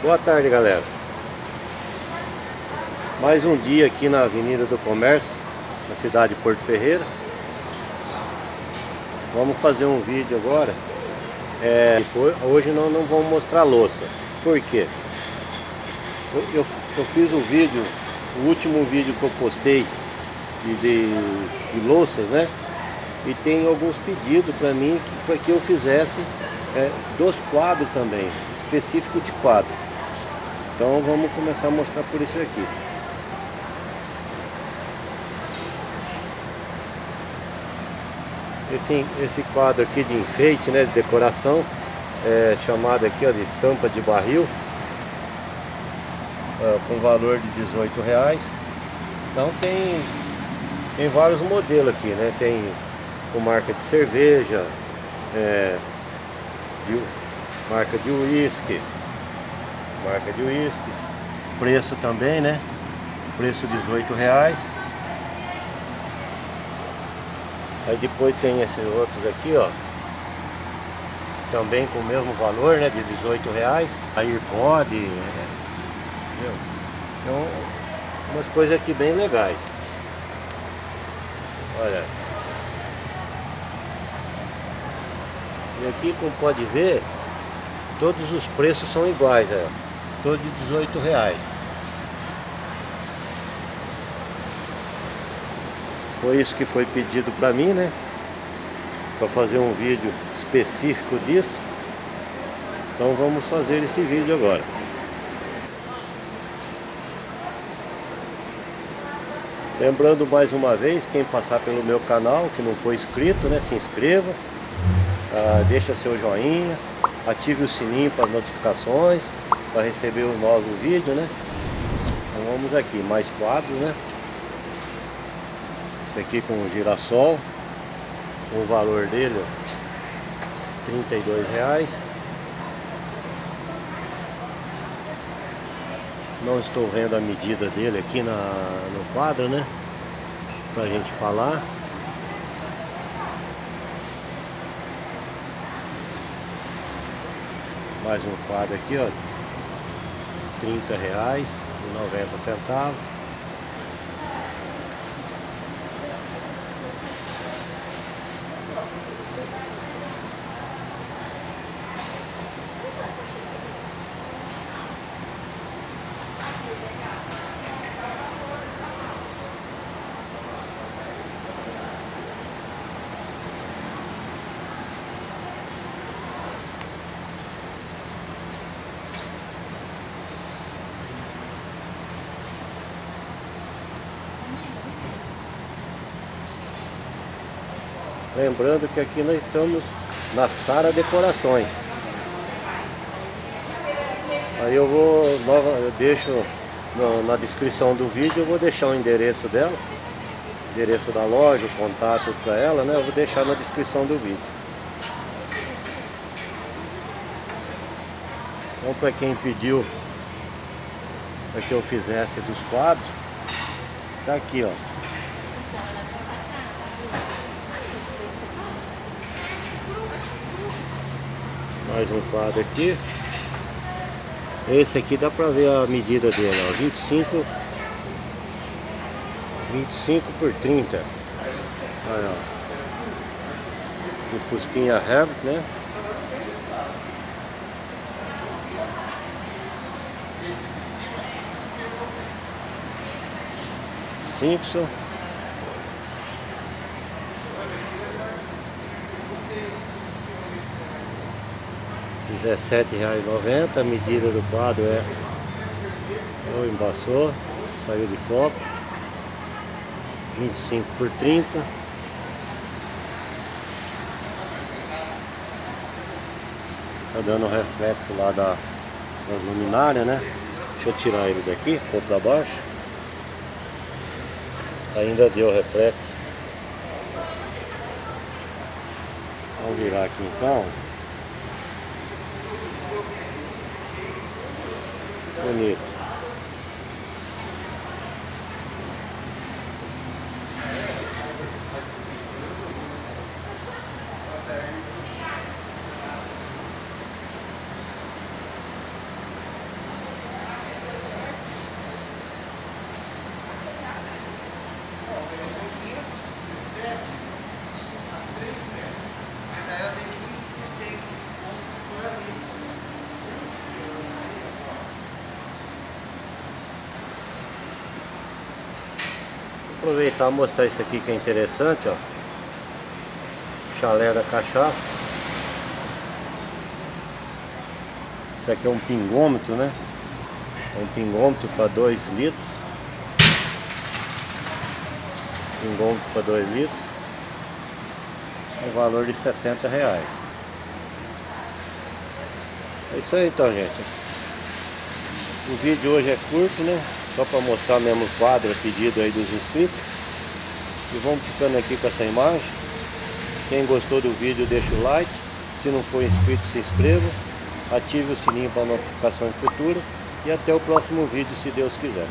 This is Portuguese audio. Boa tarde, galera. Mais um dia aqui na Avenida do Comércio, na cidade de Porto Ferreira. Vamos fazer um vídeo agora. Hoje não vamos mostrar louça. Por quê? Eu fiz um vídeo, o último vídeo que eu postei de louças, né? E tem alguns pedidos para mim para que eu fizesse dos quadros também, específico de quadro. Então vamos começar a mostrar por isso aqui. Esse quadro aqui de enfeite, né, de decoração, chamado aqui, ó, de tampa de barril, com valor de R$18. Então tem vários modelos aqui, né? Tem com marca de cerveja, marca de uísque, preço também, né? Preço R$18. Aí depois tem esses outros aqui, ó, também com o mesmo valor, né, de R$18. Aí pode, entendeu? Então, umas coisas aqui bem legais. Olha. E aqui, como pode ver, todos os preços são iguais, todos de R$18. Foi isso que foi pedido para mim, né? Para fazer um vídeo específico disso. Então vamos fazer esse vídeo agora. Lembrando mais uma vez, quem passar pelo meu canal, que não foi inscrito, né? Se inscreva, deixa seu joinha, ative o sininho para as notificações, para receber o novo vídeo, né? Então vamos aqui, mais quadros, né? Esse aqui com o girassol, o valor dele, ó, R$32. Não estou vendo a medida dele aqui no quadro, né, pra gente falar. Mais um quadro aqui, ó, R$30,90. Lembrando que aqui nós estamos na Sara Decorações. Aí eu deixo na descrição do vídeo, eu vou deixar o endereço dela, o endereço da loja, o contato para ela, né? Eu vou deixar na descrição do vídeo. Então, para quem pediu para que eu fizesse dos quadros, tá aqui, ó. Mais um quadro aqui. Esse aqui dá pra ver a medida dele, ó, 25 por 30. Olha, ó, o Fusquinha Herbert, né? Simpson. R$17,90, a medida do quadro é... Oh, embaçou, saiu de foco. 25 por 30. Tá dando um reflexo lá das luminárias, né? Deixa eu tirar ele daqui, pôr pra baixo. Ainda deu reflexo. Vamos virar aqui então. Bonito. aproveitar e mostrar isso aqui que é interessante, ó. Chalé da cachaça. Isso aqui é um pingômetro, né? É um pingômetro para 2 litros. Pingômetro para 2 litros. O valor de R$70. É isso aí então, gente. O vídeo hoje é curto, né? Só para mostrar mesmo o quadro pedido aí dos inscritos. E vamos ficando aqui com essa imagem. Quem gostou do vídeo, deixa o like. Se não for inscrito, se inscreva. Ative o sininho para notificações futuras. E até o próximo vídeo, se Deus quiser.